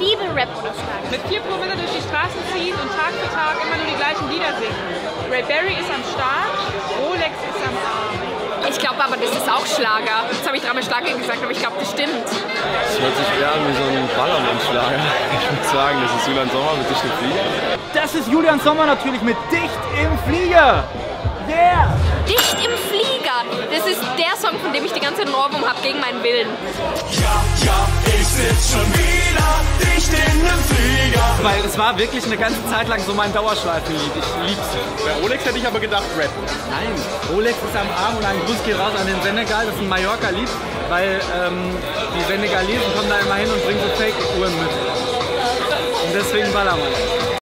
liebe Rap oder Schlager. Mit 4 Promille durch die Straßen ziehen und Tag für Tag immer nur die gleichen Lieder singen. Ray Berry ist am Start, Rolex ist am Arm. Ich glaube aber, das ist auch Schlager. Jetzt habe ich 3 Mal Schlager gesagt, aber ich glaube, das stimmt. Das hört sich eher an wie so ein Ballermann-Schlager. Ich würde sagen, das ist Julian Sommer mit Dicht im Flieger. Das ist Julian Sommer natürlich mit Dicht im Flieger. Yeah! Dicht im Flieger! Das ist der Song, von dem ich die ganze Zeit einen Ohrwurm habe, gegen meinen Willen. Ja, ich sitz schon wieder dicht in einem Flieger. Weil es war wirklich eine ganze Zeit lang so mein Dauerschleifenlied. Ich lieb's. Bei Rolex hätte ich aber gedacht, Rap. Nein, Rolex ist am Arm und ein Gruß geht raus an den Senegal. Das ist ein Mallorca-Lied, weil die Senegalesen kommen da immer hin und bringen so Fake-Uhren mit. Und deswegen Ballermann.